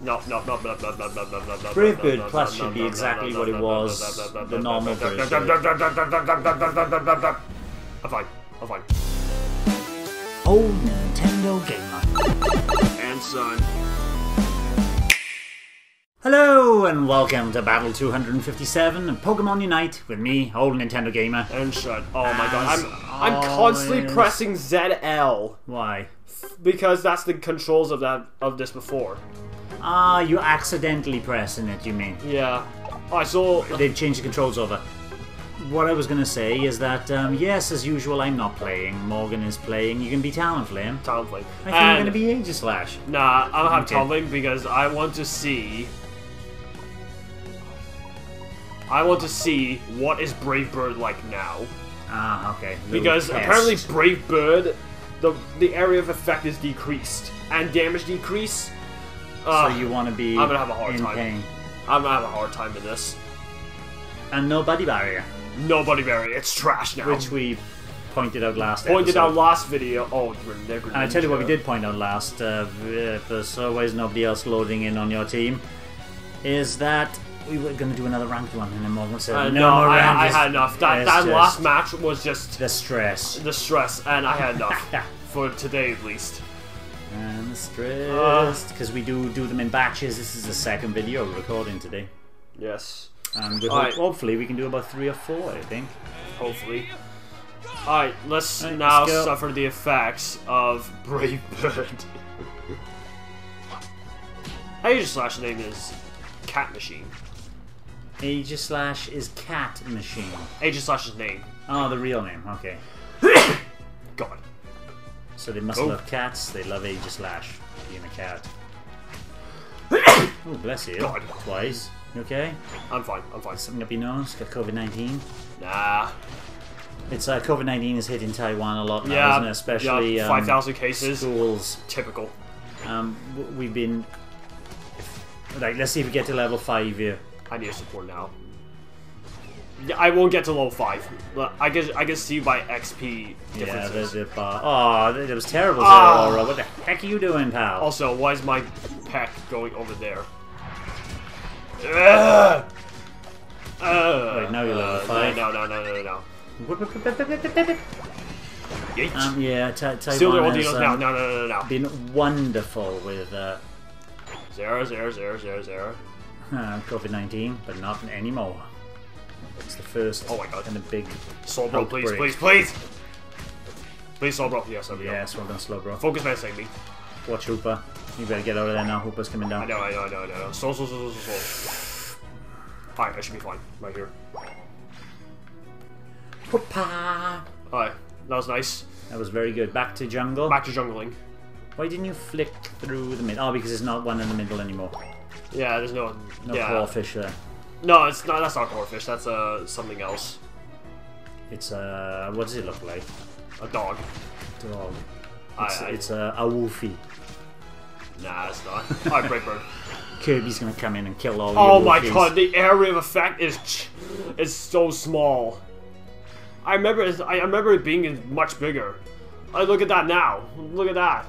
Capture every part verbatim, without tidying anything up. No, no, no, no, no, no, no, no, no. Brave Bird Plus should be exactly what it was, the normal version. I'm fine, I'm fine. Old Nintendo Gamer. And son. Hello and welcome to Battle two hundred fifty-seven and Pokémon Unite with me, Old Nintendo Gamer. And son. Oh my god, I'm, I'm constantly pressing Z L. Why? Because that's the controls of that of this before. Ah, you accidentally pressing it, you mean? Yeah. I saw... They've changed the controls over. What I was going to say is that, um, yes, as usual, I'm not playing. Morgan is playing. You can be Talonflame. Talonflame. I think I'm going to be Aegislash. Nah, I'll have okay. Talonflame because I want to see... I want to see what is Brave Bird like now. Ah, okay. Little because test. Apparently Brave Bird, the, the area of effect is decreased. And damage decreased. Uh, so you want to be I'm gonna have a hard in time. Pain. I'm gonna have a hard time with this. And no body barrier. No body barrier. It's trash now. Which we pointed out last Pointed episode. out last video. Oh, Greninja. And I tell you what we did point out last, uh, for so ways nobody else loading in on your team, is that we were going to do another ranked one and then Morgan said, uh, no, no I, I, I had enough. That, that last match was just... The stress. The stress, and I had enough. For today, at least. And stressed because uh, we do do them in batches. This is the second video we're recording today. Yes. And we hope, right. hopefully we can do about three or four, I think. Hopefully. All right, let's All right, now let's suffer the effects of Brave Bird. Aegislash name is Cat Machine. Aegislash is Cat Machine. Aegislash's name. Oh, the real name. Okay. God. So they must oh. love cats, they love Aegislash, being a cat. Oh, bless you. God. Twice. You okay? I'm fine, I'm fine. Something up your nose, got COVID nineteen. Nah. It's uh, COVID nineteen is hitting Taiwan a lot now, yeah, isn't it? Especially yeah, five thousand um, cases. Schools. Typical. Um, we've been... Like, let's see if we get to level five here. I need support now. I won't get to level five. I can I can see by X P differences. Yeah, there's a bar. Oh, that was terrible. Oh. There, what the heck are you doing, pal? Also, why is my pack going over there? Uh, Wait, now you're level five. No, no, no, no, no, no. Um, yeah, Taiwan has um, no, no, no, no, no. been wonderful with... Uh, zero, zero, zero, zero, zero. Uh, COVID nineteen, but not anymore. It's the first oh my God. and a big Slowbro, please, please, please! Please, Slowbro. Yes, there we yes, go. Yes, well done, Slowbro. Focus man, save me. Watch Hoopa. You better get out of there now. Hoopa's coming down. I know, I know, I know, I know. So, so, so, so, so. Alright, I should be fine. Right here. Hoopa! Alright, that was nice. That was very good. Back to jungle. Back to jungling. Why didn't you flick through the middle? Oh, because there's not one in the middle anymore. Yeah, there's no... No yeah. Corphish there. No, it's not. That's not Corphish. That's uh something else. It's uh, what does it look like? A dog. Dog. It's, I, I, it's uh, a woofy. Nah, it's not. Alright, Brave Bird. Kirby's gonna come in and kill all. Oh your my wolfies. God, the area of effect is is so small. I remember. I remember it being much bigger. I look at that now. Look at that.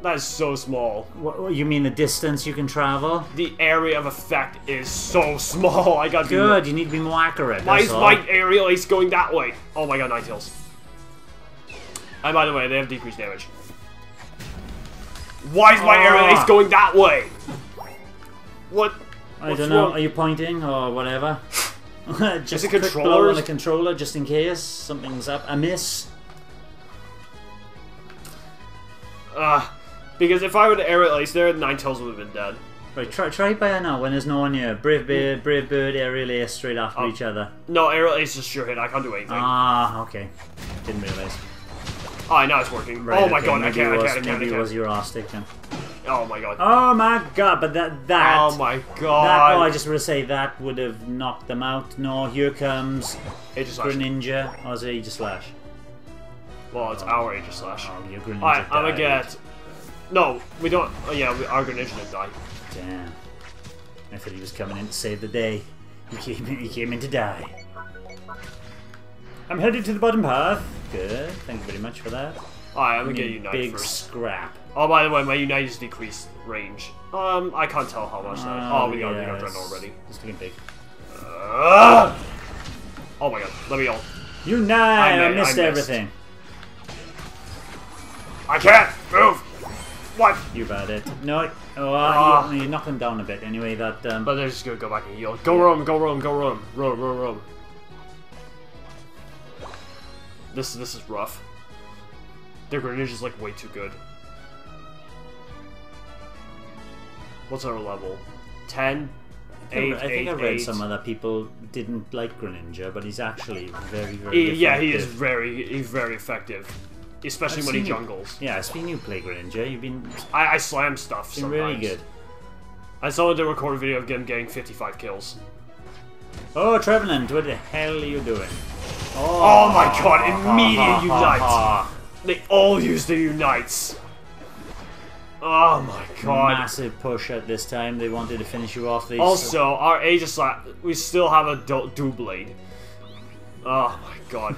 That is so small. What, you mean the distance you can travel? The area of effect is so small. I got good. You need to be more accurate. Why is my Aerial Ace going that way? Oh my God, Nine Tails. And by the way, they have decreased damage. Why is my ah. Aerial Ace going that way? What? I don't know. Wrong? Are you pointing or whatever? Just is it a quick blow on the controller, just in case something's up. I miss. Ah. Uh, Because if I were to Aerial Ace there, Ninetales would have been dead. Right, try try it by that now when there's no one here. Brave Bird, Brave Bird, Aerial Ace straight after oh. each other. No, Aerial Ace is sure hit. I can't do anything. Ah, okay. Didn't realize. Alright, now it's working. Right, oh my okay. God, maybe I can't, was, I can't, I can't. Maybe it was your R stick then. Oh my God. Oh my God, but that, that. Oh my God. That, oh, I just want to say that would have knocked them out. No, here comes Greninja. Or is it Aegislash? Well, it's oh. our Aegislash. Oh, your Greninja. Alright, I'm gonna get. No, we don't. Oh, yeah, we, our Greninja didn't die. Damn. I thought he was coming in to save the day. He came in, he came in to die. I'm headed to the bottom path. Good. Thank you very much for that. Alright, I'm gonna get you Unite first. Big scrap. Oh, by the way, my Unite is decreased range. Um, I can't tell how much uh, that is. Oh, we got, yes. we got Dreadnought already. It's getting big. Uh, oh my god, let me ult. Unite! I, I missed I everything. Missed. I can't move! What? You got it. No, oh, uh, you, you knock them down a bit anyway. That. Um, but they're just gonna go back and heal. Go roam, go roam, go roam, roam, roam, roam. This this is rough. Their Greninja is like way too good. What's our level? Ten. Eight, I think eight, I read eight. Some other people didn't like Greninja, but he's actually very, very. He, yeah, he is very, he's very effective. Especially I've when he jungles. You, yeah, I've seen you play Greninja. You've been. I, I slam stuff sometimes. Really good. I saw the recorded video of him getting fifty-five kills. Oh, Trevenant, what the hell are you doing? Oh, oh my god, immediate ha, Unite! Ha, ha. They all use the Unites! Oh my god. Massive push at this time. They wanted to finish you off. These also, our Aegislash, we still have a do Doublade. Oh my god.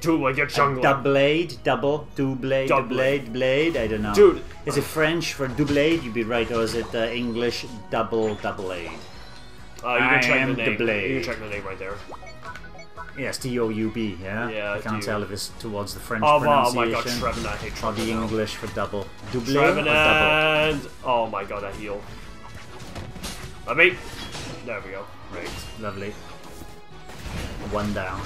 Doublade, get jungler. Doublade, double, Doublade, Doublade, blade, I don't know. Dude. Is it French for Doublade? You'd be right. Or is it uh, English, double, Doublade? Uh, you can I check the name. Doublade. You can check the name right there. Yes, T O U B, yeah? Yeah, I can't tell if it's towards the French oh, pronunciation. Oh my god, Trevenant, I hate Trevenant. Or the English for double. Double or double? Oh my god, I heal. Let me... There we go. Great. Lovely. One down.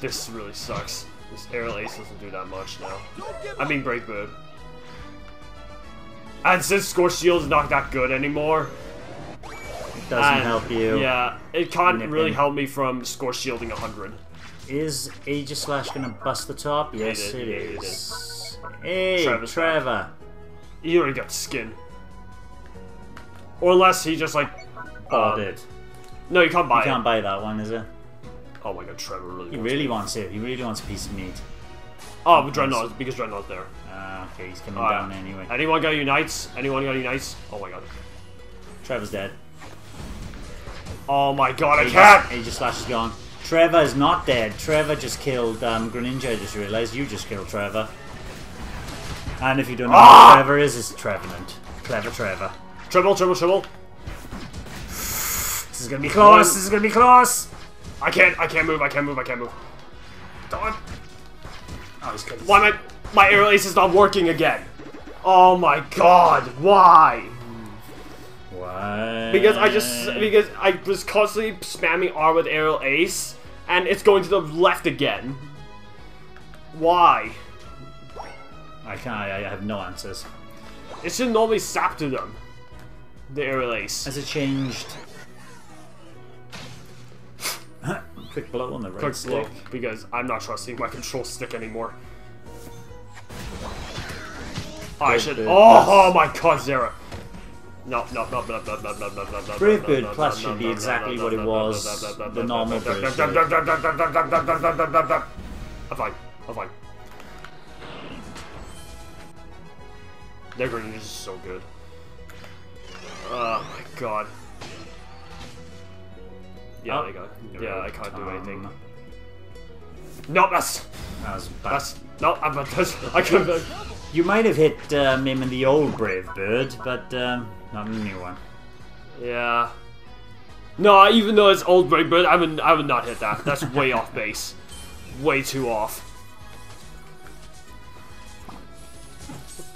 This really sucks. This Aerial Ace doesn't do that much now. I mean, Brave Bird. And since Scorch Shield is not that good anymore... Doesn't and, help you. Yeah, it can't nipping. really help me from score shielding one hundred. Is Aegislash gonna bust the top? Yes, it, it, it, it is. It. Hey, Trevor's Trevor. He already got skin. Or unless he just like. Bought um, it. No, you can't buy you it. You can't buy that one, is it? Oh my god, Trevor really. He wants really it. wants it. He really wants a piece of meat. Oh, but Dreadnought, because Dreadnought's there. Ah, uh, okay, he's coming uh, down anyway. Anyone got Unites? Anyone got Unites? Oh my god. Trevor's dead. Oh my god, Aegis, I can't! Aegislash is gone. Trevor is not dead. Trevor just killed um, Greninja, I just realized. You just killed Trevor. And if you don't know ah! who Trevor is, it's Trevenant. Clever Trevor. Triple, triple, triple. This is gonna be close, One. this is gonna be close! I can't, I can't move, I can't move, I can't move. Don't. Oh, he's good. Why my, my Aerial Ace is not working again? Oh my god, why? Why? Because I just because I was constantly spamming R with Aerial Ace, and it's going to the left again. Why? I can't. I, I have no answers. It should normally sap to them. The Aerial Ace. Has it changed? Quick blow on the right Quick stick. Blow, because I'm not trusting my control stick anymore. Oh, I should. Oh, oh my God, Zera. No, no, no, no, no, no, no, no, no, no. Brave Bird Plus should be exactly what it was, the normal Brave Bird. I'm fine, I'm fine. Their Greninja is so good. Oh my god. Yeah, they got it. Yeah, I can't do anything. No, that's... That was bad. That's... No, I'm not... I couldn't... You might have hit um, him in the old Brave Bird, but um, not in the new one. Yeah. No, even though it's old Brave Bird, I would, I would not hit that. That's way off base. Way too off.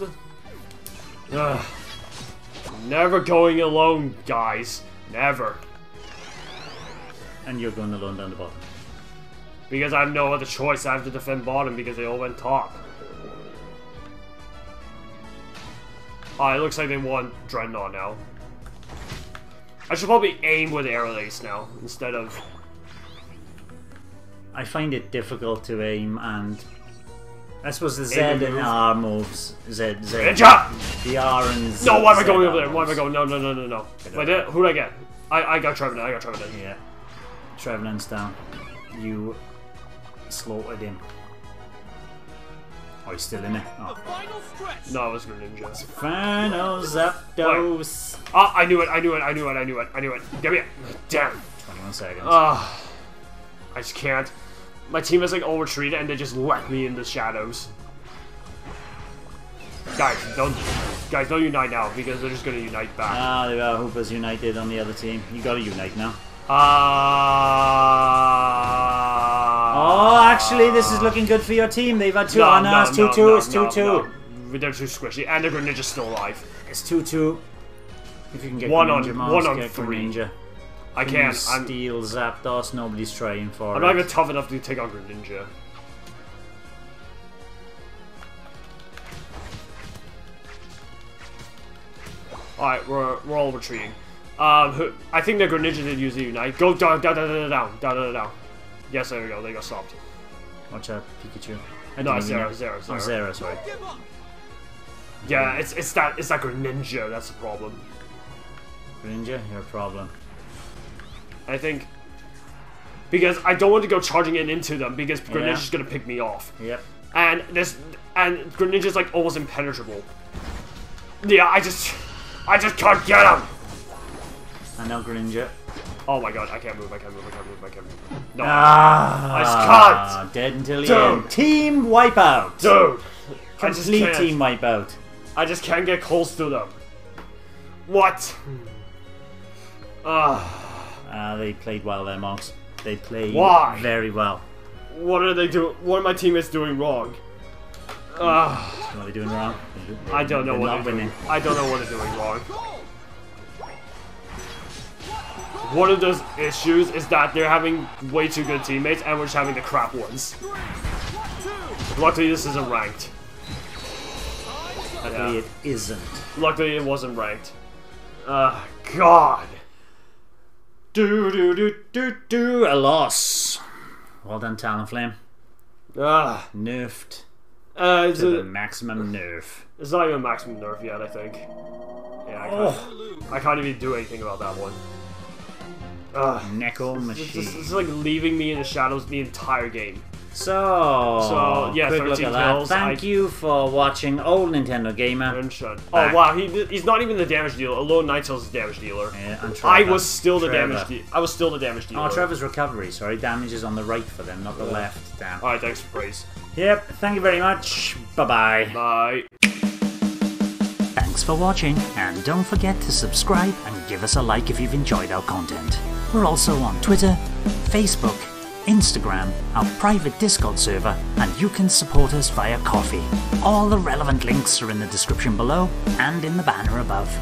What the? Ugh. Never going alone, guys. Never. And you're going alone down the bottom. Because I have no other choice. I have to defend bottom because they all went top. Oh, it looks like they want Dreadnought now. I should probably aim with Aerial Ace now, instead of... I find it difficult to aim, and... I suppose the Z and R moves. Z, Z. Ninja! The R and Z. No, why am I going over there? Why am I going? No, no, no, no, no. Wait, who did I get? I, I got Trevenant, I got Trevenant. Yeah. Trevenant's down. You... slaughtered him. Oh, he's still in it. Oh. No, it was Greninja. It's final Zapdos. Ah, oh, I knew it, I knew it, I knew it, I knew it, I knew it. Give me it. Damn. twenty-one seconds. Ah, uh, I just can't. My team has like all retreated and they just let me in the shadows. Guys, don't guys don't unite now because they're just gonna unite back. Ah, there are Hoopas united on the other team. You gotta unite now. Ah. Uh... Oh, actually, this is looking good for your team. They've had two. No, oh, no, no, it's two two. No, it's two two. No, two. No. They're too squishy, and the Greninja's still alive. It's two two. If you can get one Greninja, on Mars, one on get three. Greninja. I can can't. Steal I'm... Zapdos. Nobody's trying for I'm it. I'm not even tough enough to take on Greninja. Alright, we're, we're all retreating. Um, I think the Greninja did use the Unite. Go down, down, down, down, down, down, down, down. Yes, there we go. They got stopped. Watch out, Pikachu. I no, Zero, Zero, Zero. Oh, Zero, sorry. Yeah, it's it's that it's that Greninja. That's the problem. Greninja, you're a problem. I think because I don't want to go charging in into them because Greninja's yeah. gonna pick me off. Yep. And this and Greninja's like almost impenetrable. Yeah, I just. I just can't get him! I know Greninja. Oh my god, I can't move, I can't move, I can't move, I can't move. No. Ah, I just can't! Dead until the end. Team Wipeout! Dude! I just can't. Team Wipeout. I just can't get close to them. What? Ah. Uh, uh, they played well there, Mox. They played why? very well. What are they doing? What are my teammates doing wrong? Uh, what are they doing wrong? They're, they're, I don't know what they're winning. doing. I don't know what they're doing wrong. One of those issues is that they're having way too good teammates and we're just having the crap ones. Luckily this isn't ranked. Luckily yeah. it isn't. Luckily it wasn't ranked. Uh God. Do do do do do a loss. Well done, Talonflame. Ah, nerfed. Uh, to the, the maximum nerf. It's not even maximum nerf yet, I think. Yeah, I can't, oh. I can't even do anything about that one. Ugh. Neko machine. This, this, this is like leaving me in the shadows the entire game. So, so yeah, good look at that. Thank I, you for watching Old Nintendo Gamer. Oh wow, he, he's not even the damage dealer. Alone, Nine Tails is the damage dealer. Yeah, and Trevor, I was still the Trevor. damage. De I was still the damage dealer. Oh, Trevor's recovery. Sorry, damage is on the right for them, not the yeah. left. Damn. All right, thanks for praise. Yep, thank you very much. Bye-bye. Bye. Thanks for watching, and don't forget to subscribe and give us a like if you've enjoyed our content. We're also on Twitter, Facebook, Instagram, our private Discord server, and you can support us via Ko-fi. All the relevant links are in the description below and in the banner above.